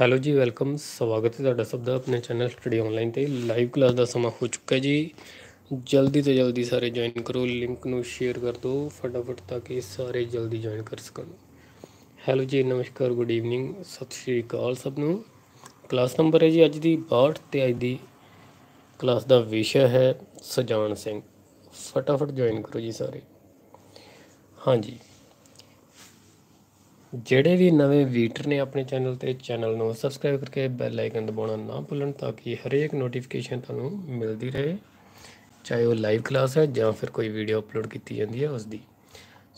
Hello जी welcome स्वागत है ਤੁਹਾਡਾ ਸਭ ਦਾ अपने चैनल स्टडी ऑनलाइन ਤੇ लाइव क्लास का ਸਮਾਂ हो चुका है जी। जल्दी तो जल्दी सारे ज्वाइन करो, लिंक ਨੂੰ शेयर कर दो फटाफट ताकि सारे जल्दी ज्वाइन कर ਸਕਣ। ਹੈਲੋ जी नमस्कार, गुड ईवनिंग, ਸਤਿ ਸ਼੍ਰੀ ਅਕਾਲ ਸਭ ਨੂੰ। क्लास नंबर है जी ਅੱਜ ਦੀ 62 ਤੇ ਅੱਜ ਦੀ क्लास ਦਾ ਵਿਸ਼ਾ है ਸੁਜਾਨ ਸਿੰਘ। फटाफट ज्वाइन करो जी सारे। हाँ जी, ਜਿਹੜੇ ਵੀ ਨਵੇਂ ਵੀਟਰ ਨੇ ਆਪਣੇ ਚੈਨਲ ਤੇ ਚੈਨਲ ਨੂੰ ਸਬਸਕ੍ਰਾਈਬ ਕਰਕੇ ਬੈਲ ਆਈਕਨ ਦਬਾਉਣਾ ਨਾ ਭੁੱਲਣ ਤਾਂ ਕਿ ਹਰੇਕ ਨੋਟੀਫਿਕੇਸ਼ਨ ਤੁਹਾਨੂੰ ਮਿਲਦੀ ਰਹੇ, ਚਾਹੇ ਉਹ ਲਾਈਵ ਕਲਾਸ ਹੈ ਜਾਂ ਫਿਰ ਕੋਈ ਵੀਡੀਓ ਅਪਲੋਡ ਕੀਤੀ ਜਾਂਦੀ ਹੈ ਉਸ ਦੀ।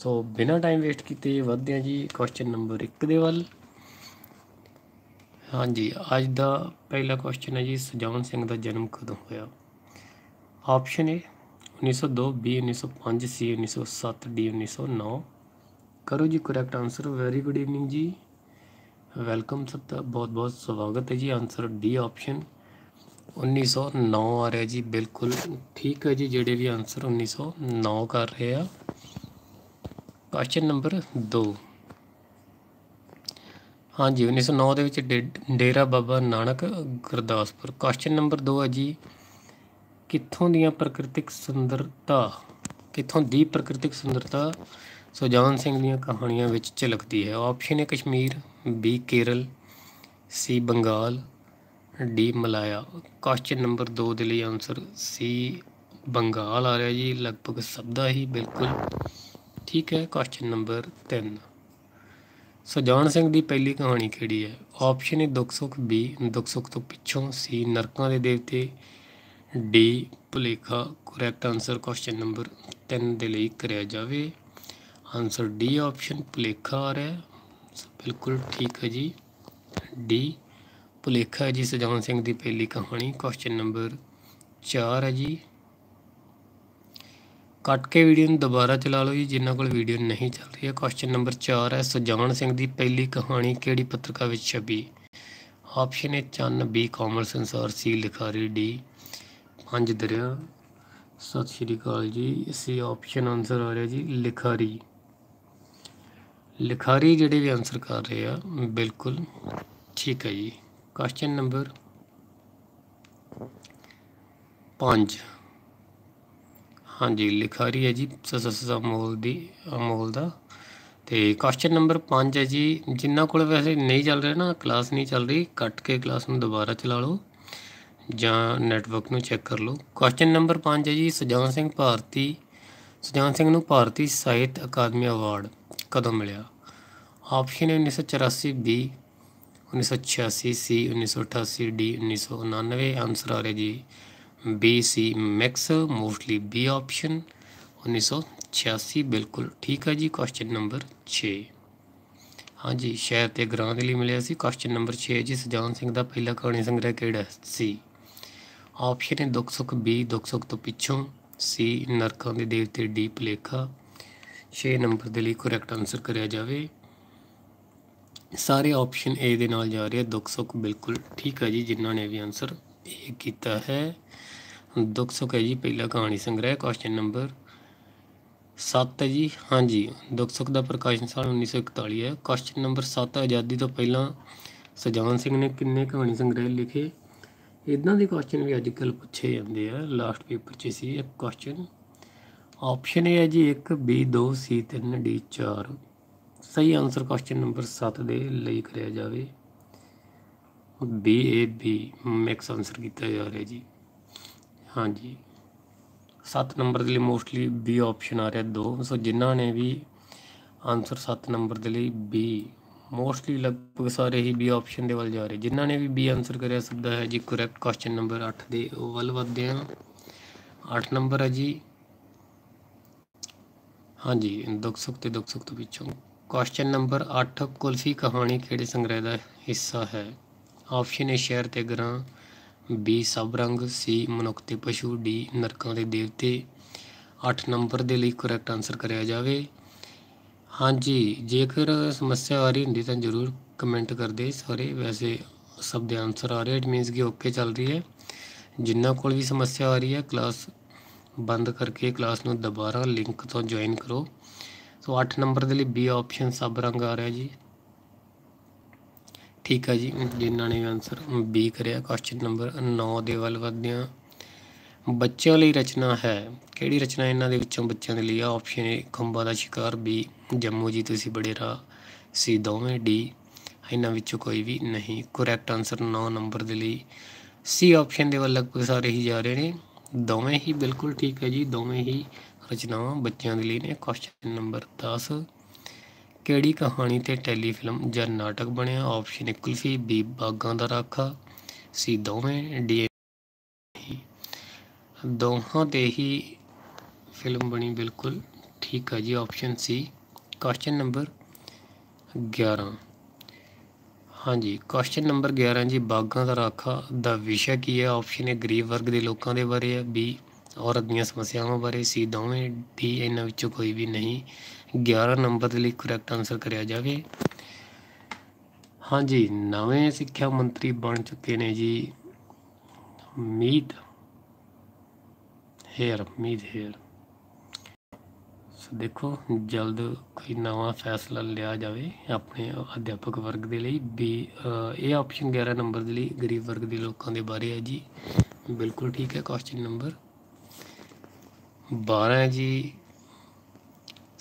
ਸੋ ਬਿਨਾਂ ਟਾਈਮ ਵੇਸਟ ਕੀਤੇ ਵਧਦੇ ਹਾਂ ਜੀ ਕੁਐਸਚਨ ਨੰਬਰ 1 ਦੇ ਵੱਲ। हाँ जी, ਅੱਜ ਦਾ ਪਹਿਲਾ ਕੁਐਸਚਨ ਹੈ ਜੀ ਸੁਜਾਨ ਸਿੰਘ ਦਾ ਜਨਮ ਕਦੋਂ ਹੋਇਆ। Option A 1902, B 1905, C 1907, D 1909। करो जी correct answer. Very good evening जी, वेलकम सबका, बहुत बहुत स्वागत है जी। आंसर डी ऑप्शन 1909 आ रहा है जी, बिल्कुल ठीक है जी। जेडे भी आंसर 1909 कर रहे हैं। क्वेश्चन नंबर 2, हाँ जी 1909 ਦੇ ਵਿੱਚ डेरा बाबा नानक गुरदासपुर। क्वेश्चन नंबर 2 है जी, कित्थों दी प्राकृतिक सुंदरता सुजान सिंह दी कहानियां विच झलकती है। ऑप्शन है Kashmir, B Kerala, C Bengal, D Malaya. Question number 2 दे लिए आंसर सी बंगाल आ रहा है जी, लगभग सबदा ही बिल्कुल ठीक है। क्वेश्चन नंबर 3, सुजान सिंह दी पहली कहानी केड़ी है। ऑप्शन है दुख सुख, बी दुख सुख तो पिछों, सी नरकां दे देवते, D Bhulekha. Correct answer question number 3 दे लिए करिया जावे। आंसर डी ऑप्शन भुलेखा आ रहा है, बिल्कुल ठीक है जी, डी भुलेखा है जी सुजान सिंह की पहली कहानी। क्वेश्चन नंबर 4 है जी, कट के वीडियो दोबारा चला लो जी जिन्हों को वीडियो नहीं चल रही है। क्वेश्चन नंबर 4 है, सुजान सिंह की पहली कहानी केड़ी पत्रिका विच छपी। ऑप्शन है चन्न, बी कॉमल संसार, सी लिखारी, डी पंज दरिया। सत श्री अकाल जी, सी ऑप्शन आंसर आ रहा है जी लिखारी। लिखारी जेडे भी आंसर कर रहे हैं बिल्कुल ठीक है जी। क्वेश्चन नंबर 5, हाँ जी लिखारी है जी अमोल का। तो क्वेश्चन नंबर 5 है जी, जिन्हों को वैसे नहीं चल रहा ना, क्लास नहीं चल रही, कट के क्लास में दोबारा चला लो ਜਾਂ ਨੈਟਵਰਕ ਨੂੰ ਚੈੱਕ ਕਰ ਲਓ। ਕੁਐਸਚਨ ਨੰਬਰ 5 ਹੈ ਜੀ, ਸੁਜਾਨ ਸਿੰਘ ਨੂੰ ਭਾਰਤੀ ਸਾਹਿਤ ਅਕਾਦਮੀ ਅਵਾਰਡ ਕਦੋਂ ਮਿਲਿਆ। Option 1984, B 1986, C 1988, D 1999। Answer ਆ ਰਿਹਾ ਜੀ B C mix, mostly B option 1986 ਬਿਲਕੁਲ ਠੀਕ ਹੈ ਜੀ। ਕੁਐਸਚਨ ਨੰਬਰ 6, हाँ जी शहर के ग्रां के लिए मिले सी। क्वेश्चन नंबर 6 जी, सुजान सिंह का पहला कहानी संग्रह केड़ा सी। ऑप्शन है दुख सुख, बी दुख सुख तो पिछों, सी नरकां दे देवते, डी भुलेखा। 6 नंबर के लिए करैक्ट आंसर कराया जाए। सारे ऑप्शन ए दे नाल जा रहे हैं, दुख सुख बिल्कुल ठीक है जी, जिन्होंने भी आंसर ए किया है दुख सुख है जी पहला कहानी संग्रह। क्वेश्चन नंबर 7 है जी, हाँ जी दुख सुख का प्रकाशन साल 1941 है। क्वेश्चन नंबर 7, आज़ादी तो पहला सुजान सिंह ने किन्ने कहानी संग्रह लिखे। इदा के क्वेश्चन भी अजकल पूछे जाते हैं, लास्ट पेपर च सी एक क्वेश्चन। ऑप्शन ए है जी 1, बी 2, सी 3, डी 4। सही आंसर क्वेश्चन नंबर 7 के लिए कराया जाए, B A B mix answer किया जा रहा है जी। हाँ जी 7 नंबर के लिए मोस्टली बी ऑप्शन आ रहा है 2। सो जिन्होंने भी आंसर 7 नंबर के लिए बी, मोस्टली लगभग सारे ही बी ऑप्शन के वाल जा रहे, जिन्होंने भी बी आंसर कराया सकता है जी करैक्ट। क्वेश्चन नंबर 8 के वाल बढ़ते हैं। 8 नंबर है जी, हाँ जी दुख सुख तो पिछों। क्वेश्चन नंबर 8, कुल्फी कहानी केड़े संग्रह का हिस्सा है। ऑप्शन है शहर ते ग्रां, बी सब रंग, सी मनुख ते पशु, डी नरकां दे देवते। 8 नंबर के लिए करैक्ट आंसर कराया जाए। हाँ जी जेकर समस्या आ रही होंगी तो जरूर कमेंट कर दे सारे, वैसे सब के आंसर आ रहे, इट मीनस कि ओके चल रही है। जिन्ना कोल भी समस्या आ रही है क्लास बंद करके क्लास में दोबारा लिंक तो ज्वाइन करो। सो 8 नंबर के लिए बी ऑप्शन सब रंग आ रहा है जी, ठीक है जी, जिन्होंने भी आंसर बी कराया। क्वेश्चन नंबर 9 के वल वधदे हां। बच्चों लिए रचना है, किहड़ी रचना इन्हां दे विच्चों बच्चों के लिए? ऑप्शन ए खंबा दा शिकार, बी जम्मू जी तुसीं बड़े राह, सी दोवें, डी इन्हां विच्चों कोई भी नहीं। करैक्ट आंसर 9 नंबर के लिए सी ऑप्शन के वल लगभग सारे ही जा रहे हैं, दोवें ही बिल्कुल ठीक है जी, दोवें ही रचनावां बच्चों के लिए ने। क्वेश्चन नंबर 10, केड़ी कहानी ते टेलीफिल्म जां नाटक बनिया? ऑप्शन ए कुल्फी, बी बागां दा राखा, सी दोवें, डी दोहां ते ही फिल्म बनी, बिल्कुल ठीक है जी, ऑप्शन सी। क्वेश्चन नंबर 11, हाँ जी क्वेश्चन नंबर 11 जी, बागां दा राखा दा विशा की है? ऑप्शन ए गरीब वर्ग के लोगों के बारे है, बी औरत दी समस्याओं बारे, सी दोवें, डी इन्हां विच्चों कोई भी नहीं। 11 नंबर के लिए करैक्ट आंसर कराया जाए। हाँ जी, नवे सिक्ख्या मंत्री बन चुके ने जी मीत हेर। सो देखो जल्द कोई नवा फैसला लिया जाए अपने अध्यापक वर्ग के लिए। बी ए ऑप्शन 11 नंबर के लिए गरीब वर्ग के लोगों के बारे है जी, बिल्कुल ठीक है। क्वेश्चन नंबर 12 जी,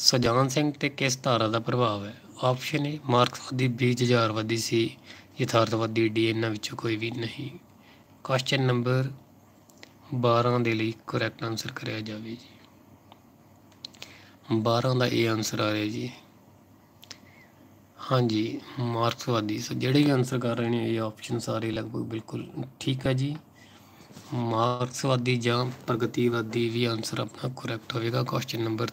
सुजान सिंह ते किस धारा का प्रभाव है? ऑप्शन ए मार्क्सवादी, बी जुझारवादी, सी यथार्थवादी, डी इन्हां विचों कोई भी नहीं। क्वेश्चन नंबर 12 के लिए करैक्ट आंसर कराया जाए जी, 12 का ए आंसर आ रहा है जी, हाँ जी मार्क्सवादी। सो जिहड़े भी आंसर कर रहे हैं ये ऑप्शन सारे लगभग बिल्कुल ठीक है जी, मार्क्सवादी या प्रगतिवादी भी आंसर अपना करैक्ट होगा। क्वेश्चन नंबर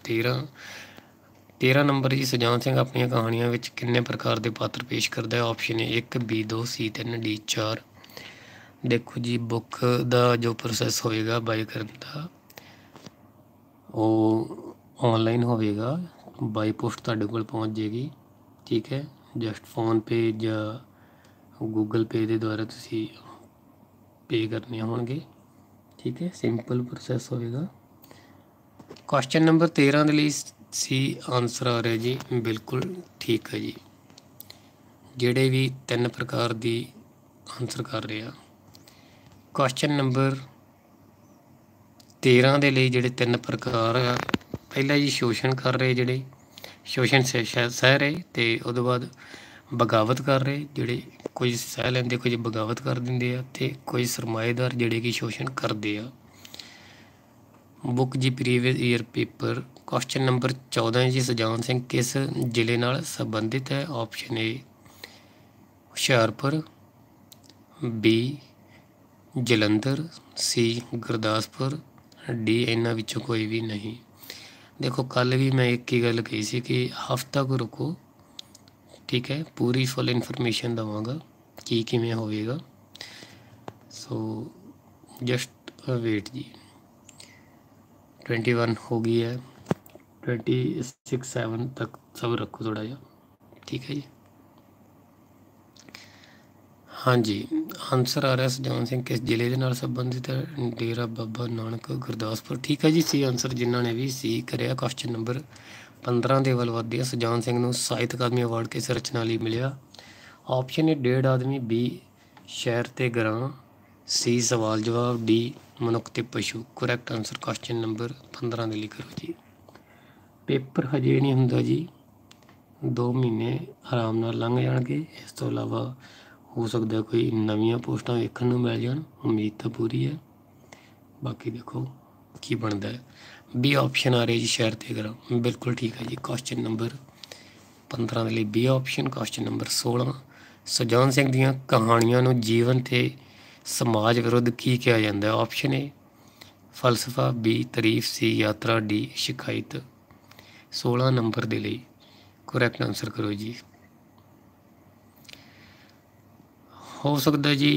13 नंबर जी, सुजान सिंह अपन कहानियों में कितने प्रकार के पात्र पेश करता है? Option A 1, B 2, C 3, D 4। देखो जी बुक का जो प्रोसैस होएगा बाय करन दा वह ऑनलाइन होएगा, बाय पोस्ट तुहाडे कोल पहुंच जाएगी, ठीक है। जस्ट फोन पे या गूगल पे के द्वारा तुसीं पे करने होंगे, ठीक है, सिंपल प्रोसैस होएगा। क्वेश्चन नंबर 13 के लिए सी आंसर आ रहा है जी, बिल्कुल ठीक है जी, जेडे भी 3 प्रकार की आंसर कर रहे हैं। क्वेश्चन नंबर 13 के लिए जेडे 3 प्रकार, पहला जी शोषण कर रहे जेडे शोषण सह रहे, तो उसके बाद बगावत कर रहे जेडे कुछ सह लेंदे कुछ बगावत कर देंगे, तो कोई सरमाएदार जेडे कि शोषण करते हैं। बुक जी previous year paper. Question number 14 जी, सुजान सिंह किस जिले नाल संबंधित है? Option A Hoshiarpur, B Jalandhar, C Gurdaspur, D इन्हां विचों कोई भी नहीं। देखो कल भी मैं एक ही गल कही सी कि हफ्ता को रुको, ठीक है, पूरी फुल इन्फॉर्मेशन दवांगा कि में होएगा, सो जस्ट वेट जी। 21 हो गई है, 26-7 तक सब रखो थोड़ा जा, ठीक है जी। हाँ जी आंसर आ रहा है सुजान सिंह किस जिले के नाल संबंधित है? डेरा बाबा नानक गुरदासपुर, ठीक है जी, सी आंसर जिन्होंने भी सी कराया। क्वेश्चन नंबर 15 के वल वधदे हां। सुजान सिंह नूं साहित्य अकादमी अवार्ड किस रचना लई मिलिया? ऑप्शन ए डेढ़ आदमी, बी शहर ते ग्रां, सी सवाल जवाब, डी मनुख ते पशु। करैक्ट आंसर क्वेश्चन नंबर 15 के लिए करो जी। पेपर हजे नहीं हुंदा जी, 2 महीने आराम नाल लंघ जाणगे, इस तों इलावा हो सकता कोई नवीं पोस्टां वेखण नूं मिल जाण, उम्मीद तां पूरी है, बाकी देखो की बनता है। बी ऑप्शन आ रही जी शहर ते ग्राम, बिल्कुल ठीक है जी। क्वेश्चन नंबर 15 के लिए B option. Question number 16, Sujan Singh दी कहानियां नूं जीवन ते समाज विरुद्ध की कहा जाता है? ऑप्शन ए फलसफा, बी तारीफ, सी यात्रा, डी शिकायत। 16 नंबर के लिए करैक्ट आंसर करो जी। हो सकता जी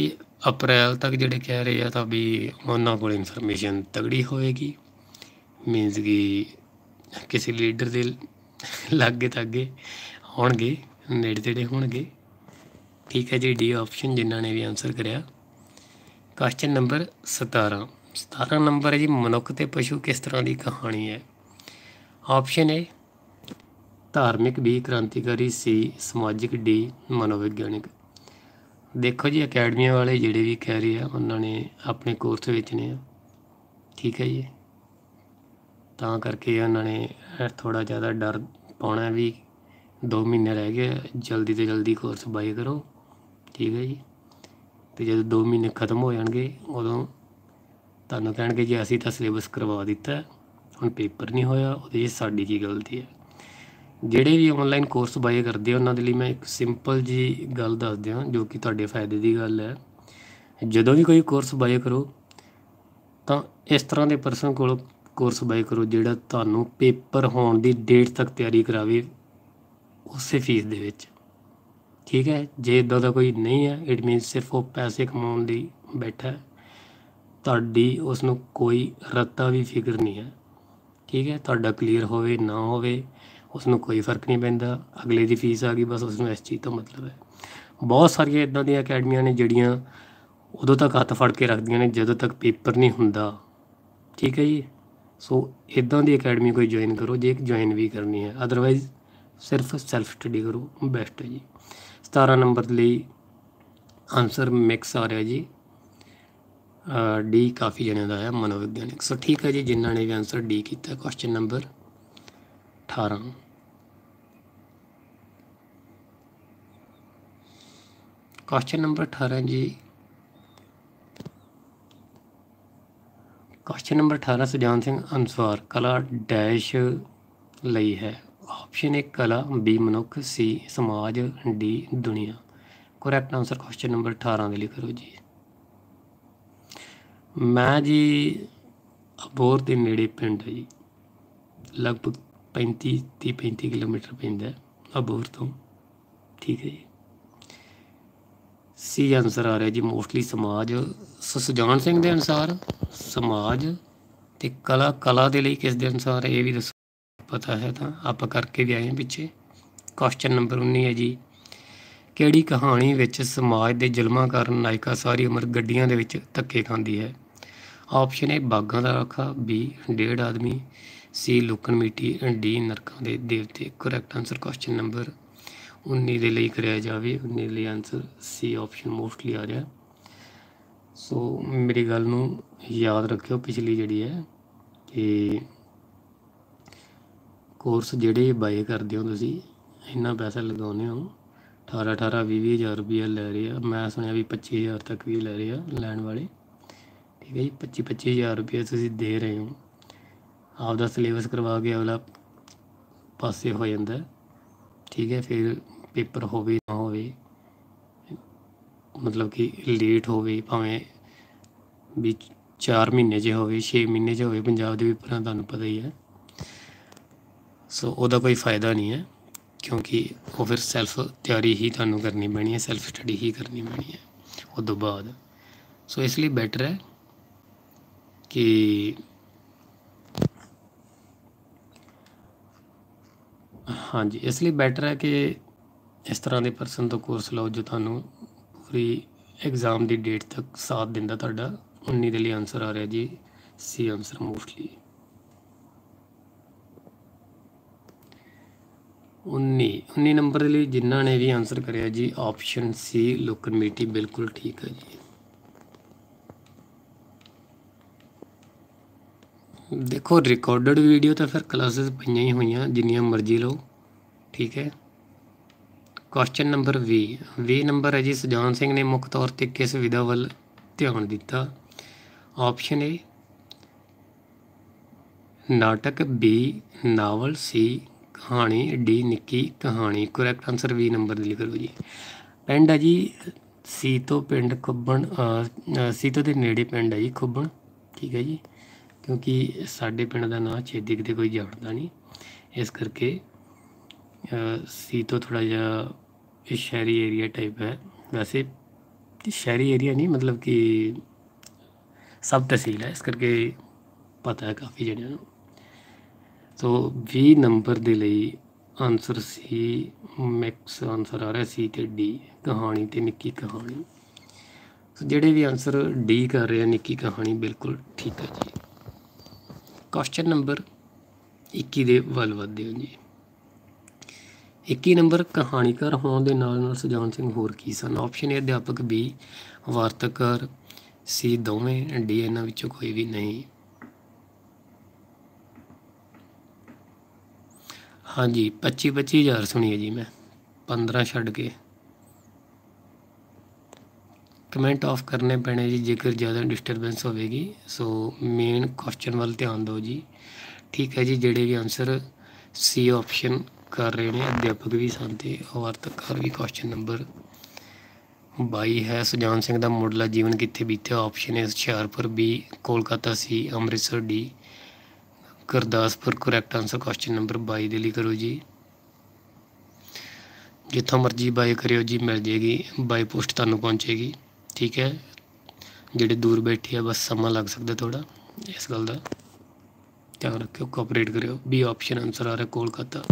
अप्रैल तक जेडे कह रहे हैं भी उन्होंने को इन्फॉर्मेशन तगड़ी होएगी, मीनस कि किसी लीडर के लागे तागे होणगे, नेड़े तेड़े होणगे, ठीक है जी, डी ऑप्शन जिन्होंने भी आंसर कराया। क्वेश्चन नंबर 17 नंबर है जी, मनुख ते पशु किस तरह की कहानी है? ऑप्शन ए धार्मिक, बी क्रांतिकारी, सी समाजिक, डी मनोविग्यानिक। देखो जी अकैडमियाँ वाले जिहड़े भी कह रहे हैं उन्होंने अपने कोर्स बेचने आ, ठीक है जी, तां करके उन्होंने थोड़ा ज़्यादा डर पाना भी 2 महीने रह गए, जल्दी तो जल्दी कोर्स बाई करो, ठीक है जी। तो जो 2 महीने खत्म हो जाएंगे उदों तुहानूं कहणगे जी असीं तां सिलेबस करवा दिता है, हुण पेपर नहीं होया, उहदे साडी की गलती है। जिहड़े भी ऑनलाइन कोर्स बाई करदे उन्हां दे लई मैं एक सिंपल जी गल दस दियां जो कि तुहाडे फायदे की गल है। जदों भी कोई कोर्स बाई करो तो इस तरह के परसन कोल कोर्स बाई करो जिहड़ा तुहानूं पेपर होण दी डेट तक तैयारी करावे उस फीस दे विच, ठीक है। जे इदा का कोई नहीं है इट मीन सिर्फ वो पैसे कमाने लई बैठा है, तुहाडी उसनूं कोई रत्ता भी फिक्र नहीं है, ठीक है। तुहाडा क्लीयर होवे ना होवे उसनूं कोई फर्क नहीं पैंदा, अगले की फीस आ गई बस उसनूं इस चीज़ तो मतलब है। बहुत सारिया इदा दी अकैडमियां ने जिहड़ियां उदों तक हत्थ फड़ के रखदियां ने जदों तक पेपर नहीं हुंदा, ठीक है जी। सो इदा दी अकैडमी कोई ज्वाइन करो जे ज्वाइन भी करनी है, अदरवाइज़ सिर्फ सैल्फ स्टडी करो, बेस्ट है जी। 17 नंबर लिए आंसर मिक्स आ रहा जी डी, काफ़ी जने का है मनोविग्यानिक, सो ठीक है जी, जिन्होंने भी आंसर डी किया। क्वेश्चन नंबर 18, क्वेश्चन नंबर 18 जी, क्वेश्चन नंबर 18 सुजान सिंह अनुसार कला डैश लई है। ऑप्शन ए कला, बी मनुख, सी समाज, डी दुनिया। करैक्ट आंसर क्वेश्चन नंबर 18 के लिए करो जी। मैं जी अबोर के नेड़े पिंड है जी, लगभग 35 किलोमीटर पैंता है अबोर तो, ठीक है जी। सी आंसर आ रहा जी मोस्टली समाज। सो सुजान सिंह के अनुसार समाज तो कला, कला के लिए किस के अनुसार है ये भी दसो, पता है तो आप करके भी आए हैं पिछे। क्वेश्चन नंबर 19 है जी, किहड़ी कहानी विच समाज के जुल्मां कारण नायिका सारी उम्र गड्डियां दे विच धक्के खांदी है। ऑप्शन ए बागां दा रखा, बी डेढ़ आदमी, सी लुकण मिट्टी, डी नरकां दे देवते। करैक्ट आंसर क्वेश्चन नंबर 19 दे लई कराया जावे, 19 लई आंसर सी ऑप्शन मोस्टली आ रहा। सो मेरी गल नूं याद रखियो पिछली जिहड़ी है कि कोर्स जोड़े बाई करते हो तुसी इन्ना पैसा लगाने हो, 18-20 हज़ार रुपया लै रहे हैं, मैं सुनिया भी 25 हज़ार तक भी लै रहे हैं लैन वाले, ठीक है जी। 25-25 हज़ार रुपया तुसी दे रहे हो, आपका सिलेबस करवा के अगला पासे हो जाता है, ठीक है। फिर पेपर होवे ना होवे, मतलब कि लेट होवे, भावें भी 4 महीने च होवे, 6 महीने च होवे, पंजाब के पेपरां तुहानूं पता ही है। सो उसका कोई फायदा नहीं है क्योंकि वो फिर सैल्फ तैयारी ही थानू करनी पैनी है, सैल्फ स्टडी ही करनी पैनी है उस बाद। सो इसलिए बेटर है कि हाँ जी, इसलिए बेटर है कि इस तरह के परसन तो कोर्स लो जो थानू पूरी एग्जाम की डेट तक साथ दिंदा। तुहाडा 19 के लिए आंसर आ रहा जी सी आंसर मोस्टली। 19 नंबर के लिए जिन्होंने भी आंसर कराया जी ऑप्शन सी लुकन मिट्टी, बिल्कुल ठीक है जी। देखो रिकॉर्डेड वीडियो तो फिर क्लासेस पईयां ही हुईयां, जिन्नियां मर्जी लो, ठीक है। क्वेश्चन नंबर 20 नंबर है जी, सुजान सिंह ने मुख्य तौर पर किस विधा वल ध्यान दिता। ऑप्शन ए नाटक, बी नावल, सी कहानी, डी निक्की कहानी। करैक्ट आंसर 20 नंबर लिख लो जी। पिंड है जी सी तो, पिंड खुब्बण, सी तो नेड़े पिंड है जी खुब्बण, ठीक है जी। क्योंकि साढ़े पिंड का नाम छेती कितने कोई जानता नहीं, इस करके सी तो थोड़ा जहा शहरी एरिया टाइप है, वैसे शहरी एरिया नहीं मतलब कि सब तहसील है, इस करके पता है काफ़ी जगह। तो 20 नंबर के लिए आंसर सी मिक्स आंसर आ रहा सी तो डी, कहानी तो निक्की कहानी। सो जोड़े भी आंसर डी कर रहे हैं निक्की कहानी, बिल्कुल ठीक है जी। क्वेश्चन नंबर 21 के वल वधदे हो जी। 21 नंबर कहानीकार होने के नाल सुजान सिंह होर की सन। ऑप्शन ए अध्यापक, बी वार्ताकार, सी दोवें, डी इन्हां विचों कोई भी नहीं। हाँ जी 25-25 हज़ार सुनिए जी, मैं 15 छड़ के कमेंट ऑफ करने पैने जी जेकर ज़्यादा डिस्टरबेंस होगी। सो मेन क्वेश्चन वाल ध्यान दो जी। ठीक है जी, जेडे भी आंसर सी ऑप्शन कर रहे हैं अध्यापक भी सानते वार्ताकार भी। क्वेश्चन नंबर 22 है सुजान सिंह का मुढ़ला जीवन कितने बीत्या। Option A Hoshiarpur, B Kolkata, C Amritsar, D Gurdaspur. Correct answer question number 22 के लिए करो जी। जितों मर्जी बाय करो जी, मिल जाएगी बाय पोस्ट तुहानूं पहुँचेगी। ठीक है, जेडे दूर बैठे है बस समा लग सकता थोड़ा, इस गल का ध्यान रखियो, कोऑपरेट करो। बी ऑप्शन आंसर आ रहा कोलकाता।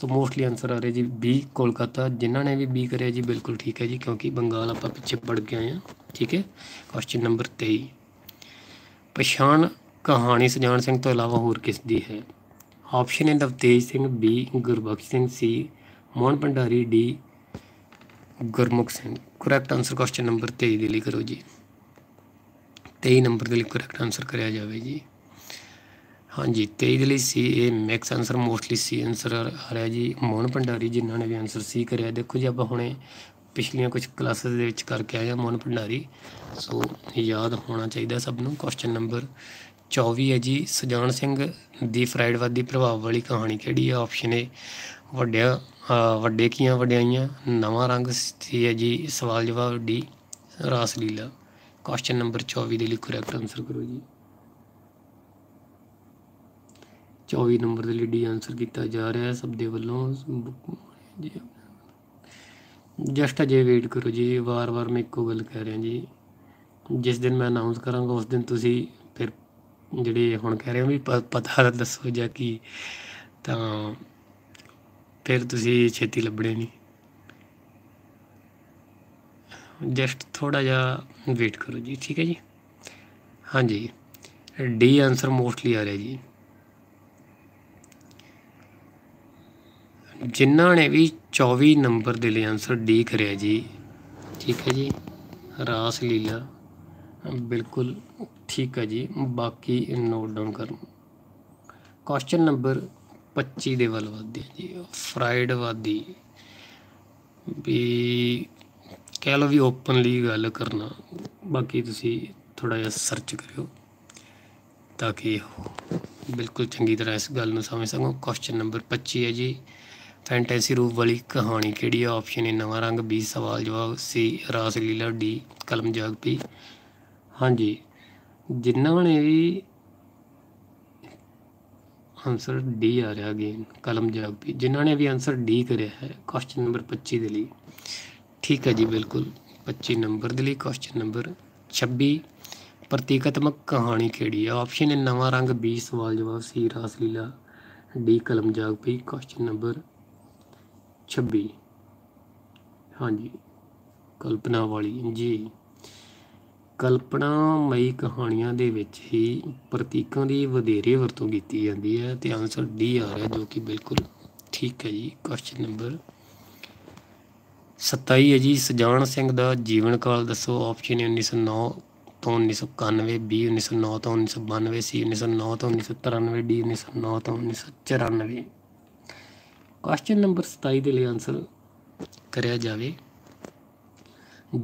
तो मोस्टली आंसर आ रहे जी बी कोलकाता। जिन्हों ने भी बी करे जी बिल्कुल ठीक है जी, क्योंकि बंगाल आप पिछे पढ़ के आए हैं। ठीक है, क्वेश्चन नंबर 23 पछाण कहानी सुजान सिंह तो इलावा होर किस दी है। Option A Navtej Singh, B Gurbaksh Singh, C Mohan Bhandari, D Gurmukh Singh. Correct answer question number 23 के लिए करो जी। 23 नंबर के लिए करैक्ट आंसर कराया जाए जी। हाँ जी 23 के लिए C A mix answer, mostly C answer आ रहा जी। मोहन भंडारी जिन्होंने भी आंसर सी कराया, देखो जी आप हमने पिछलियां कुछ क्लासेस करके आए हैं मोहन भंडारी, सो याद होना चाहिए सबनों। क्वेश्चन नंबर 24 है जी सुजान सिंह दी फ्राइडवादी प्रभाव वाली कहानी केड़ी है। ऑप्शन ए वड्डे कियां वड्याइयां, नवा रंग, सी है जी Sawal Jawab, D Raslila. Question number 24 के लिए करैक्ट आंसर करो जी। 24 नंबर के लिए डी आंसर किया जा रहा है सब दे वालों। जस्ट अजय वेट करो जी, वार वार मैं एको गल कह रहा जी, जिस दिन मैं अनाउंस करांगा उस दिन तुसी फिर ਜਿਹੜੇ ਹੁਣ ਕਹਿ ਰਹੇ ਹੋ ਵੀ ਪਤਾ ਦੱਸੋ ਜਾਂ ਕੀ, ਤਾਂ ਫਿਰ ਤੁਸੀਂ ਛੇਤੀ ਲੱਭਣੇ ਨਹੀਂ, ਜਸਟ ਥੋੜ੍ਹਾ ਜਿਹਾ ਵੇਟ ਕਰੋ ਜੀ। ਠੀਕ ਹੈ ਜੀ, ਹਾਂਜੀ ਡੀ ਆਨਸਰ ਮੋਸਟਲੀ ਆ ਰਿਹਾ ਜੀ। ਜਿਨ੍ਹਾਂ ਨੇ ਵੀ 24 ਨੰਬਰ ਦੇ ਲਈ ਆਨਸਰ ਡੀ ਕਰਿਆ ਜੀ। ਠੀਕ ਹੈ ਜੀ, ਰਾਸ ਲੀਲਾ बिल्कुल ठीक है जी, बाकी नोट डाउन कर। क्वेश्चन नंबर 25 के वाल वादी जी फ्राइड वादी भी कह लो भी ओपनली गल करना, बाकी तुसी थोड़ा जहा सर्च करो ताकि बिल्कुल चंगी तरह इस गल नूं समझ सको। क्वेश्चन नंबर 25 है जी फैंटेसी रूप वाली कहानी केड़ी है। ऑप्शन ए नवा रंग, बी सवाल जवाब, सी रास लीला, डी कलम जाग पी। हाँ जी जिन्होंने भी आंसर डी आ रहा अगेन कलम जाग भी, जिन्होंने भी आंसर डी कराया है क्वेश्चन नंबर 25 के लिए। ठीक है जी बिल्कुल 25 नंबर के लिए। क्वेश्चन नंबर 26 प्रतीकात्मक कहानी केड़ी है। ऑप्शन है नवा रंग, बी सवाल जवाब, सी रास लीला, डी कलम जाग भी। क्वेश्चन नंबर 26 हाँ जी कल्पना वाली जी, कल्पनामई कहानियां दे विच ही प्रतीकों की वधेरे वरतों की जाती है, तो आंसर डी आ रहा है जो कि बिल्कुल ठीक है जी। क्वेश्चन नंबर 27 है जी सुजान सिंह का जीवन काल दसो। ऑप्शन ए 1909 तो 1991, बी 1909 तो 1992, सी 1909 तो 1993, डी 1909 तो 1994। क्वेश्चन नंबर 27 के लिए आंसर कराया जाए।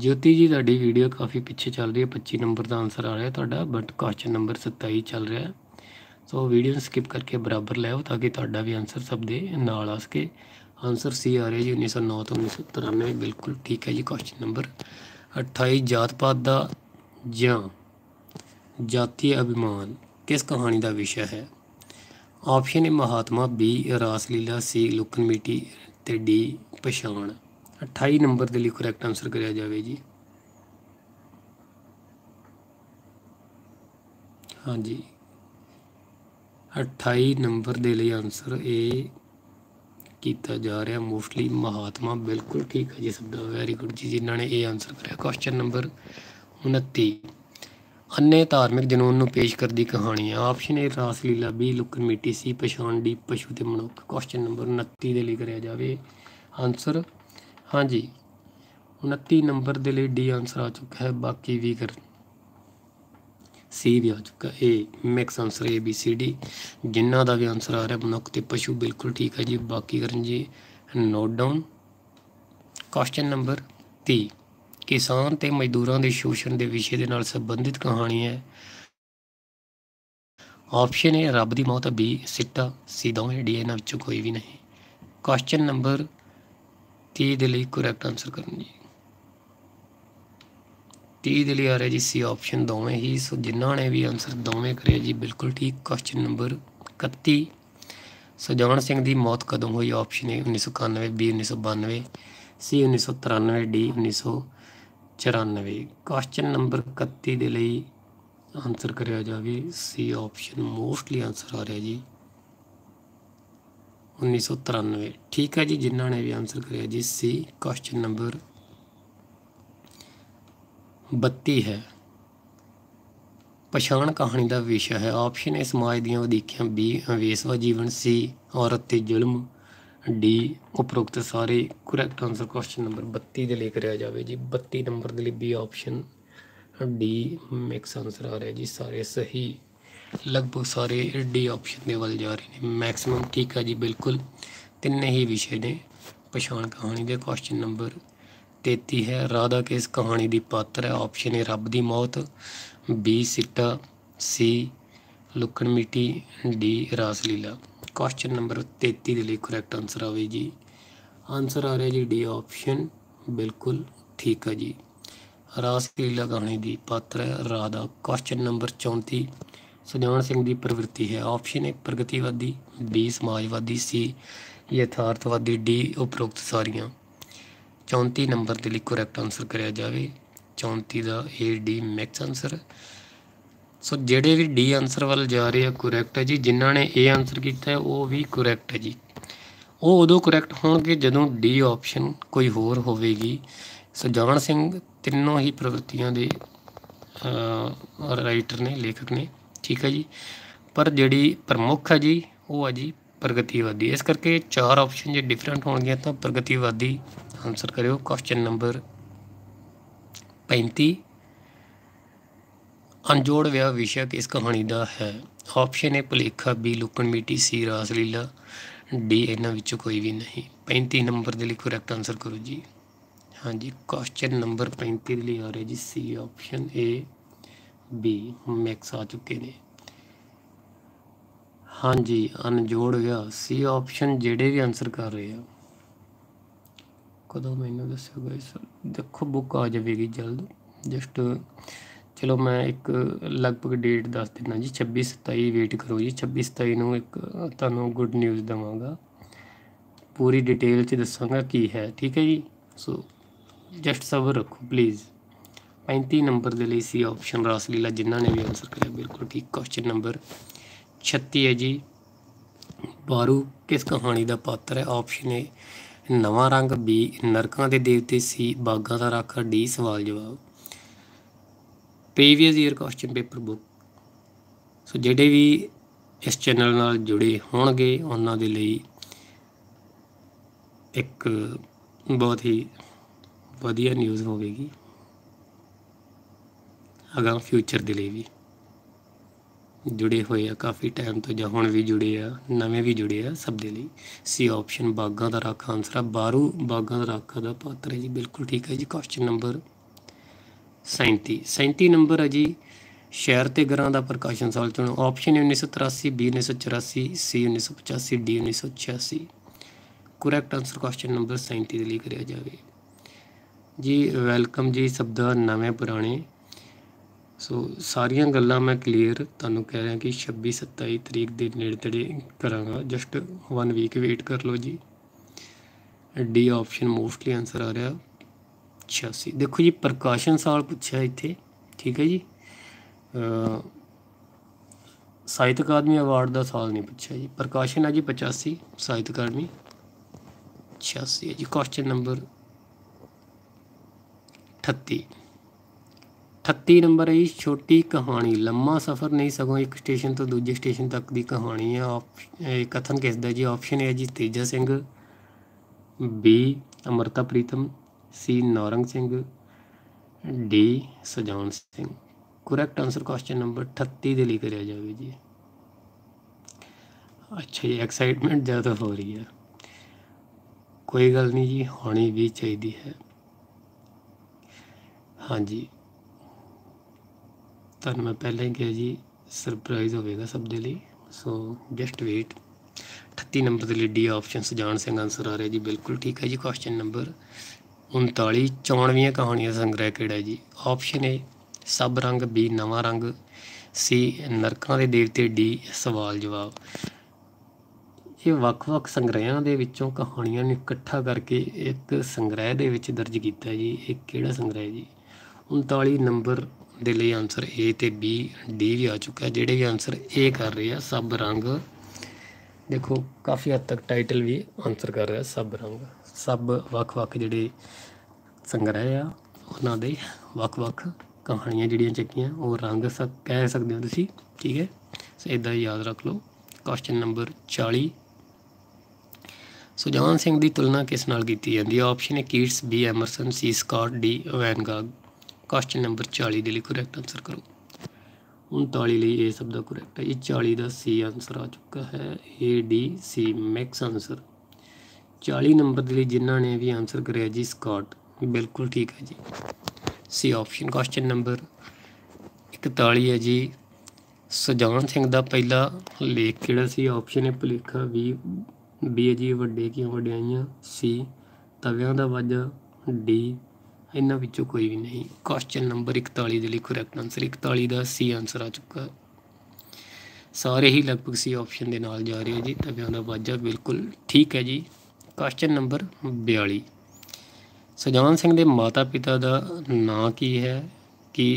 ज्योति जी तुहाडी वीडियो काफ़ी पीछे चल रही है, 25 नंबर का आंसर आ रहा है तुहाडा, बट क्वेश्चन नंबर 27 चल रहा है, सो वीडियो स्किप करके बराबर लैओ ताकि तुहाडा भी आंसर सब दे नाल आ सके। आंसर सी आ रहा है जी 1909 तो 1993 बिल्कुल ठीक है जी। क्वेश्चन नंबर 28 जात पात का जां जातीय अभिमान किस कहानी का विषय है। ऑप्शन ए महात्मा, बी रास लीला, सी लुकन मिट्टी ते डी पछाण। 28 नंबर के लिए करैक्ट आंसर कराया जाए जी। हाँ जी 28 नंबर के लिए आंसर ए किया जा रहा मोस्टली महात्मा, बिल्कुल ठीक है जी सबका, वेरी गुड जी जिन्होंने ये आंसर कराया। क्वेश्चन नंबर 29 अन्य धार्मिक जनून पेश कर दी कहानी है। ऑप्शन ए रास लीला, बी लुकन मिट्टी, सी पछाण, डी पशु ते मनुख। क्वेश्चन नंबर 29 के लिए कराया जाए। आंसर। हाँ जी 29 नंबर के लिए डी आंसर आ चुका है, बाकी भी कर सी भी आ चुका, A mix answer A B C D जिन्हों का भी आंसर आ रहा मनुख तो पशु बिल्कुल ठीक है जी। बाकी करें जी नोट डाउन। क्वेश्चन नंबर 30 किसान तो मजदूरों के शोषण के विषय के संबंधित कहानी है। ऑप्शन है रब की मौत, बी सिट्टा, सी दोवें डी इन्होंने कोई भी नहीं। क्वेश्चन नंबर 30 के लिए करैक्ट आंसर करो जी। 30 के लिए आ रहा जी सी ऑप्शन दोवें ही, सो जिन्होंने भी आंसर दोवें करे जी बिल्कुल ठीक। क्वेश्चन नंबर 31 सुजान सिंह की मौत कदों हुई। Option A 1991, B 1992, C 1993, D 1994। Question number 31 के लिए आंसर कराया जाए सी ऑप्शन, मोस्टली आंसर आ रहा जी 1993 ठीक है जी, जिन्होंने भी आंसर कराया जी सी। क्वेश्चन नंबर 32 है पछाण कहानी का विषय है। ऑप्शन ए समाज दी उदीखियां, बी वेसवा जीवन, सी औरत ते जुल्म, डी उपरोक्त सारे। करैक्ट आंसर क्वेश्चन नंबर 32 के लिए कराया जाए जी। 32 नंबर के लिए B option, D mix answer आ रहा जी सारे सही, लगभग सारे डी ऑप्शन के वाल जा रहे हैं मैक्सिमम ठीक है जी बिल्कुल। तीन ही विषय ने पछाण कहानी के। क्वेश्चन नंबर 33 है राधा किस कहानी की पात्र है। ऑप्शन है रब की मौत, बी सिट्टा, सी लुकण मिट्टी, डी रासलीला। क्वेश्चन नंबर 33 के लिए करैक्ट आंसर आवे जी, आंसर आ रहा जी डी ऑप्शन बिल्कुल ठीक है जी। रासलीला कहानी की पात्र है राधा। क्वेश्चन नंबर 34 सुजान सिंह की प्रवृत्ति है। ऑप्शन ए प्रगतिवादी, बी समाजवादी, सी यथार्थवादी, डी उपरोक्त सारियां। 34 नंबर के लिए करैक्ट आंसर कराया जाए, 34 का A D max answer. So जेडे भी डी आंसर वाल जा रहे हैं करैक्ट है जी, जिन्होंने ए आंसर किया है वो भी करैक्ट है जी। वो उदों करैक्ट होंगे जदों डी ऑप्शन कोई होर होगी। सुजान सिंह तीनों ही प्रवृत्तियों के राइटर ने, लेखक ने ठीक है जी, पर जी प्रमुख है जी वो है जी प्रगतिवादी। इस करके चार ऑप्शन जो डिफरेंट होंगे तो प्रगतिवादी आंसर करो। क्वेश्चन नंबर 35 अनजोड़ विआह विषय किस कहानी का है। ऑप्शन है भुलेखा, बी लुकण मीटी, सी रासलीला, डी इन्होंने कोई भी नहीं। 35 नंबर के लिए करैक्ट आंसर करो जी। हाँ जी क्वेश्चन नंबर 35 के लिए आ रहा जी C option, A B max आ चुके ने। हाँ जी अनजोड़ गया सी ऑप्शन जेडे भी आंसर कर रहे हैं कदों मैनू दस्सोगे सर, देखो बुक आ जाएगी जल्द जस्ट। चलो मैं एक लगभग डेट दस देना जी 26-27 वेट करो जी। 26-27 नूं एक तुहानूं गुड न्यूज़ देवांगा, पूरी डिटेल च दस्सांगा की है ठीक है जी। सो जस्ट सबर रखो प्लीज़। 35 नंबर के लिए सी ऑप्शन रासलीला, जिन्होंने भी आंसर किया बिल्कुल ठीक। क्वेश्चन नंबर 36 है जी बारू किस कहानी का पात्र है। ऑप्शन ए नवा रंग, बी नरकों के देवते, सी बाघों का राखा, डी सवाल जवाब। Previous year question paper book. So जेडे भी इस चैनल नाल जुड़े होणगे उन्हां दे लई एक बहुत ही वधिया न्यूज़ होगी अगर फ्यूचर के लिए भी। जुड़े हुए आ काफ़ी टाइम तो, जो हम भी जुड़े आ, नवें भी जुड़े आ, सब के लिए सी ऑप्शन बाघों का राखा आंसर है। बारू बाघों का राखा का पात्र है जी बिल्कुल ठीक है जी। क्वेश्चन नंबर 37 नंबर है जी शहर के घरों का प्रकाशन साल चुनो। Option 1983, B 1984, C 1985, D 1986। Correct answer question number 37 के लिए कराया जाए जी। वैलकम जी सबदा नवें पुराने। सो सारिया गल्लां मैं क्लीयर तुहानूं कह रहा कि 26-27 तरीक के नेड़े तेड़े करांगा, जस्ट 1 वीक वेट कर लो जी। डी ऑप्शन मोस्टली आंसर आ रहा 86। देखो जी प्रकाशन साल पूछा इत्थे ठीक है जी, साहित्य अकादमी अवार्ड का साल नहीं पूछा जी। प्रकाशन है जी 85, साहित्य अकादमी 86 है जी। क्वेश्चन नंबर 38 नंबर है जी छोटी कहानी लम्मा सफ़र नहीं सगों एक स्टेशन तो दूजे स्टेशन तक की कहानी है। कथन किसदा जी। ऑप्शन है जी Teja Singh, B Amrita Pritam, C Naurang Singh, D Sujan Singh. Correct answer question number 38 के लिए कराया जाएगा जी। अच्छा जी, एक्साइटमेंट ज़्यादा हो रही है, कोई गल नहीं जी, होनी भी चाहिए है। हाँ जी, तुहानूं मैं पहले ही कहा जी सरप्राइज़ होगा सब के लिए, सो जस्ट वेट। 38 नंबर के लिए D option Sujan Singh answer आ रहा है जी, बिल्कुल ठीक है जी। क्वेश्चन नंबर 39, 94 कहानियां संग्रह किहड़ा है जी? ऑप्शन ए सब रंग, बी नवा रंग, सी नरकां दे देवते, डी सवाल जवाब। ये वख-वख संग्रहां दे विचों कहानियां नूं इकट्ठा करके एक संग्रह दे विच दर्ज कीता जी, एक किहड़ा संग्रह है जी? 39 नंबर दे लई आंसर ए ते बी, डी भी आ चुका है। जिहड़े भी आंसर ए कर रहे हैं, सब रंग देखो काफ़ी हद तक टाइटल भी आंसर कर रहा है, सब रंग। सब वख-वख जिहड़े संग्रह आ उन्हां दे वख-वख कहानियां जिहड़ियां चकियां वो रंग कह सकते हो तुसीं, ठीक है, सो इदा याद रख लो। क्वेश्चन नंबर 40, सुजान सिंह की तुलना किस नाल कीती जांदी है? ऑप्शन है Keats, B Emerson, C Scott, D Van Gogh. Question number 40 के लिए करैक्ट आंसर करो। 39 लिए ये सब का करैक्ट है जी। 40 का सी आंसर आ चुका है, A D C mix answer. 40 number के लिए जिन्हों ने भी आंसर कराया जी स्कॉट, बिल्कुल ठीक है जी, सी ऑप्शन। क्वेश्चन नंबर 41 है जी, सुजान सिंह का पहला लेख किहड़ा सी? ऑप्शन है भुलेखा, बी है जी वड्डे क्यों वड्याइयां, सी तव्यां दा वाजा, डी इन्हां विचों कोई भी नहीं। क्वेश्चन नंबर 41 के लिए करैक्ट आंसर 41 का सी आंसर आ चुका। सारे ही लगभग सी ऑप्शन के नाल जा रहे हैं जी, तव्यां दा वाजा बिल्कुल ठीक है जी। क्वेश्चन नंबर 42, सुजान सिंह के माता पिता का नाम की है? कि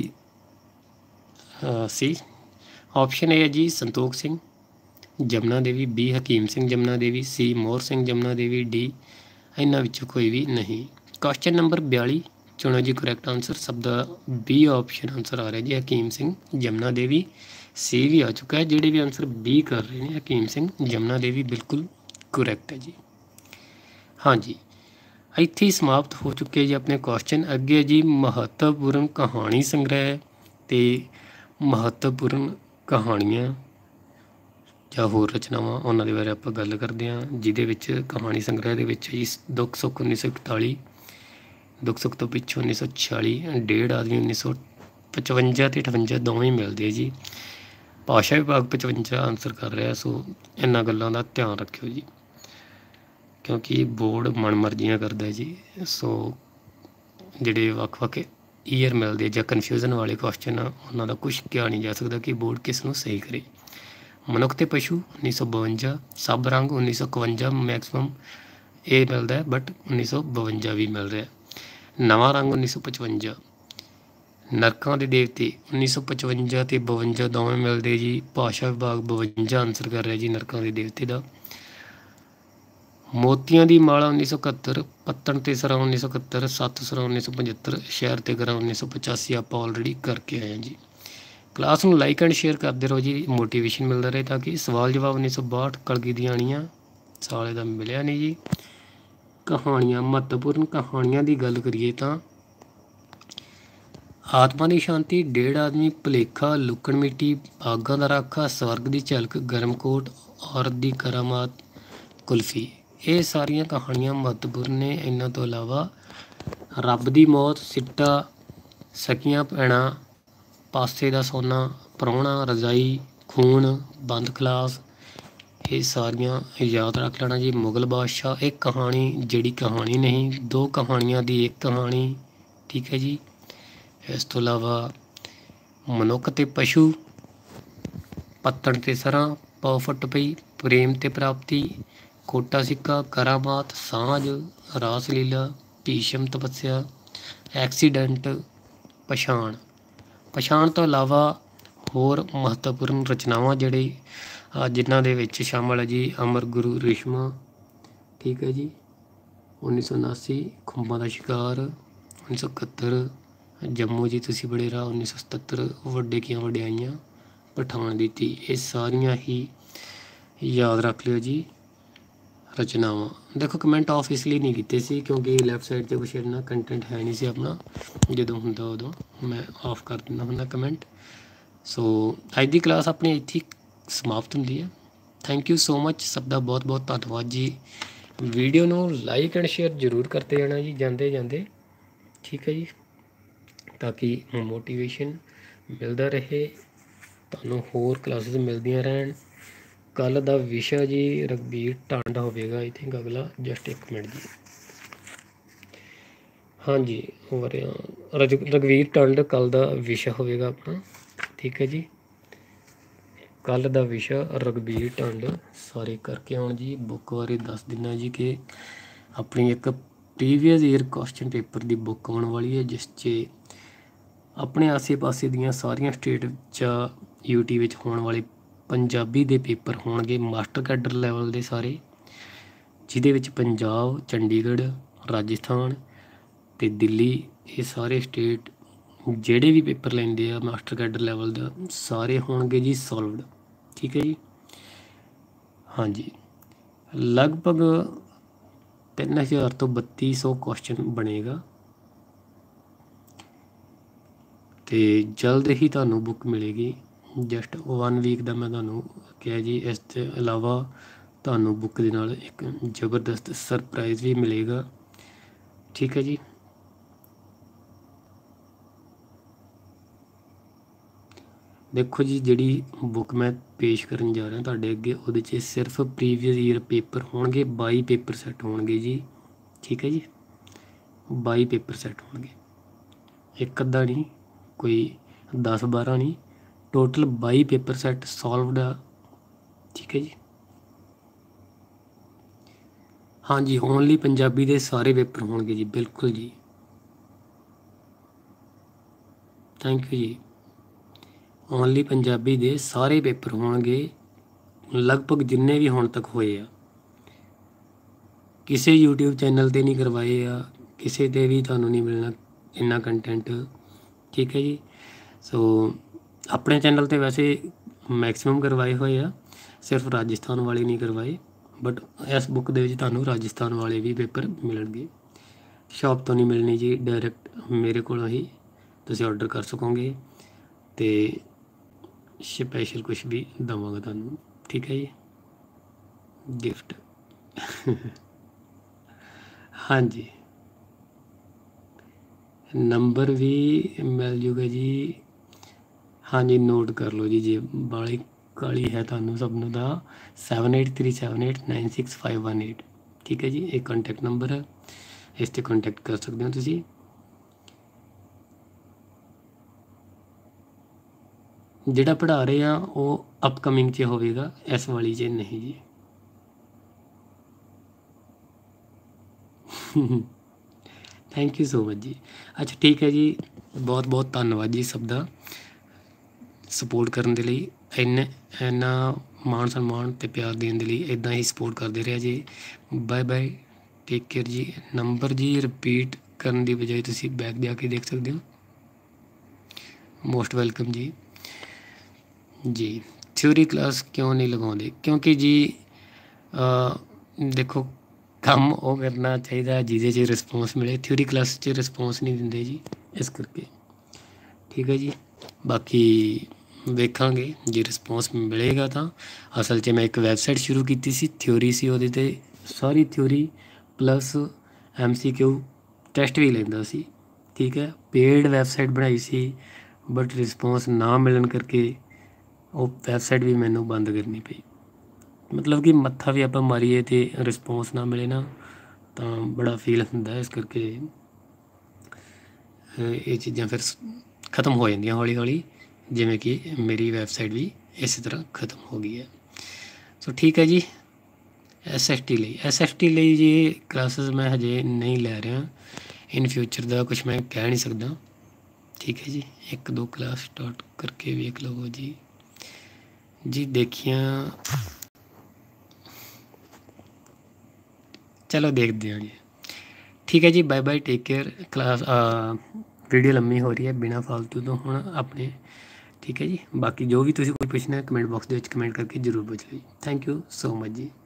सी ऑप्शन ए है जी संतोख सिंह जमुना देवी, बी हकीम सिंह जमुना देवी, सी मोहर सिंह जमुना देवी, डी इन्हां विचों कोई भी नहीं। क्वेश्चन नंबर 42 चुनो जी करैक्ट आंसर। सब दा बी ऑप्शन आंसर आ रहा है जी, हकीम सिंह जमुना देवी। सी भी आ चुका है, जिहड़े भी आंसर बी कर रहे हैं, हकीम सिंह जमुना देवी बिल्कुल करैक्ट है जी। हाँ जी, इत्थे ही समाप्त हो चुके हैं जी अपने क्वेश्चन। अगे जी महत्वपूर्ण कहानी संग्रह ते महत्वपूर्ण कहानियाँ या होर रचनावां, उन्हां दे बारे आपां गल करदे हां। जिहदे विच कहानी संग्रह दे विच जी दुख सुख 1941, दुख सुख तो पिछों 1946, डेढ़ आदमी 1955 तो 58 दोवें ही मिलते हैं जी। भाषा विभाग 55 आंसर कर रहा है, सो इन्हां गल्लां दा ध्यान रखियो जी, क्योंकि बोर्ड मनमर्जियां करता है जी। सो जिहड़े वख-वख ईयर मिलते या कन्फ्यूजन वाले क्वेश्चन आ, उन्हां दा कुछ किया नहीं जा सकता कि बोर्ड किस नूं सही करे। मनुख ते पशु 1952, सब रंग 1951 मैक्सिमम ये मिलता है, बट 1952 भी मिल रहा है। नवा रंग 1955, नरकां दे देवते 1955 ते 52 दोवें मिलते जी। भाषा विभाग 52 आंसर कर रहा जी नरकां दे देवते का। मोतियां दी माला 1971, पत्तन ते सरा 1971, सत्त सरा 1975, शहर ते गरा 1985 आप ऑलरेडी करके आए हैं जी। क्लास में लाइक एंड शेयर करते रहो जी, मोटिवेशन मिलता रहे। ताकि सवाल जवाब 1962 कलगी दियाणियां साले का मिलया नहीं जी। कहानियां महत्वपूर्ण कहानियां की गल करिए तां आत्मा की शांति, डेढ़ आदमी, भुलेखा, लुकण मिट्टी, बागां दा राखा, स्वर्ग की झलक, गरमकोट, औरत की करामात, कुल्फी। ये सारिया कहानियां महत्वपूर्ण ने। इन्हां तो इलावा रब की मौत, सिट्टा, सखियां भैणां, पासे का सोना, प्राहुणा, रजाई, खून, बंद खलास, ये सारियाँ याद रख लेना जी। मुगल बादशाह, एक कहानी जड़ी कहानी नहीं, दो कहानियाँ दी एक कहानी, ठीक है जी। इस तो अलावा मनुक्ख ते पशु, पत्तन ते सरां, पौ फट पई, प्रेम ते प्राप्ति, कोटा सिक्का, करामात, सांझ, रास लीला, भीषम तपस्या, एक्सीडेंट, पछाण। पछाण तो अलावा होर महत्वपूर्ण रचनावां जड़े जिन्हां दे विच शामिल है जी अमर गुरु, रेशमा, ठीक है जी, 1979, खुंबां दा शिकार, 1971, जम्मू जी तुसीं बड़े राह, 1977, वड्डे क्यों वड्याइयां, पठान दी धी। ये सारियां ही याद रख लियो जी। रचनावां। देखो कमेंट ऑफ इसलिए नहीं कीते सी क्योंकि लैफ्ट साइड से कुछ इतना कंटेंट है नहीं सी अपना, जो होंदा उदों मैं ऑफ कर दिंदा हुंदा कमेंट। सो अज की क्लास अपनी इत्थे समाप्त हुंदी है। थैंक यू सो मच, सब का बहुत बहुत धन्यवाद जी। वीडियो नूं लाइक एंड शेयर जरूर करते जाना जी जाते जाते, ठीक है जी, ताकि मोटिवेशन मिलता रहे, तुहानूं होर क्लासेस मिलदियां रहन। कल का विषय जी रगबीर ठंड होगा, आई थिंक अगला, जस्ट एक मिनट जी, हाँ जी हो रहा रगबीर ठंड कल का विषय होगा अपना, ठीक है जी। कल का विषय रगबीर ठंड, सारे करके आउण जी। बुक बारे दस दिना जी कि अपनी एक प्रीवियस ईयर क्वेश्चन पेपर की बुक आने वाली है, जिस च अपने आसे पासे दियाँ सारियाँ स्टेट यूटी विच होने वाले पंजाबी दे पेपर होंगे, मास्टर कैडर लैवल दे सारे, जिहदे विच पंजाब, चंडीगढ़, राजस्थान ते दिल्ली, ये सारे स्टेट जिहड़े भी पेपर लैंदे आ मास्टर कैडर लैवल दा, सारे होंगे जी सॉल्वड, ठीक है जी। हाँ जी लगभग 3000 तो 3200 क्वेश्चन बनेगा ते जल्द ही तुहानूं बुक मिलेगी। जस्ट 1 वीक का मैं तुहानूं कहा जी, इस दे अलावा तुहानूं बुक दे नाल एक जबरदस्त सरप्राइज़ भी मिलेगा, ठीक है जी। देखो जी जिहड़ी बुक मैं पेश करन जा रहा तुहाडे अगे, उहदे च सिर्फ प्रीवियस ईयर पेपर होणगे, 22 पेपर सैट होणगे जी, ठीक है जी, 22 पेपर सैट होणगे, एक अद्धा नहीं, कोई 10-12 नहीं, टोटल 22 पेपर सैट सॉल्वड, ठीक है जी। हाँ जी ओनली पंजाबी दे सारे पेपर होंगे जी, बिल्कुल जी, थैंक यू जी। ओनली पंजाबी दे सारे पेपर होंगे, लगभग जिन्ने भी हुण तक होए आ, किसी यूट्यूब चैनल ते नहीं करवाए आ, किसी ते भी तुहानूं नहीं मिलना इन्ना कंटेंट, ठीक है जी। सो अपने चैनल ते वैसे मैक्सिमम करवाए हुए आ, सिर्फ राजस्थान वाले नहीं करवाए, बट इस बुक दे विच तुहानूं राजस्थान वाले भी पेपर मिलणगे। शॉप तो नहीं मिलनी जी, डायरैक्ट मेरे कोलों ही तुसीं ऑर्डर कर सकोगे ते स्पैशल कुछ भी दवांगा तुहानूं, ठीक है जी, गिफ्ट। हाँ जी नंबर भी मिल जूगा जी, हाँ जी नोट कर लो जी, जे बाली काली है थानू सबनों का 7837896518, ठीक है जी, एक कॉन्टैक्ट नंबर है, इस पर कॉन्टैक्ट कर सकते हो तुसी। जिहड़ा पढ़ा रहे हैं वो अपकमिंग च होगा, इस वाली च नहीं जी। थैंक यू सो मच जी। अच्छा ठीक है जी, बहुत बहुत धन्यवाद जी सब दा सपोर्ट करने के लिए, इन्ना मान सम्मान ते प्यार देने के लिए, इदा ही सपोर्ट करते रहे जी। बाय बाय, टेक केयर जी। नंबर जी रिपीट करने की बजाय तुम बैक जाके देख सकते हो। मोस्ट वेलकम जी। जी थ्योरी क्लास क्यों नहीं लगाते? क्योंकि जी देखो काम वो करना चाहिए जिसे रिस्पोंस मिले, थ्योरी क्लास रिस्पोंस नहीं देंगे जी, इस करके, ठीक है जी। बाकी वेखांगे जे रिस्पोंस मिलेगा तो। असल च मैं एक वैबसाइट शुरू की सी, थ्योरी सी, उहदे ते सारी थ्योरी प्लस MCQ टैस्ट भी लैंदा सी, ठीक है। पेड वैबसाइट बनाई सी बट रिस्पोंस ना मिलन करके वो वैबसाइट भी मैनूं बंद करनी पई। मतलब कि मत्था भी आपां मारीए ते रिस्पोंस ना मिले ना तो बड़ा फील हुंदा, इस करके ये चीज़ां फिर खत्म हो जाती हौली हौली, जिमें कि मेरी वैबसाइट भी इस तरह खत्म हो गई है। सो ठीक है जी। SST लिए जी क्लासेस मैं हजे नहीं लै रहा, इन फ्यूचर का कुछ मैं कह नहीं सकता, ठीक है जी। 1-2 क्लास स्टार्ट करके वेख लो जी जी, देखिया चलो देखते हैं जी, ठीक है जी। Bye bye, take care. Class video लंबी हो रही है बिना फालतू तो हुण अपने, ठीक है जी। बाकी जो भी तुसीं कोई पूछना है कमेंट बॉक्स दे विच कमेंट करके जरूर पूछ लो जी। Thank you so much ji.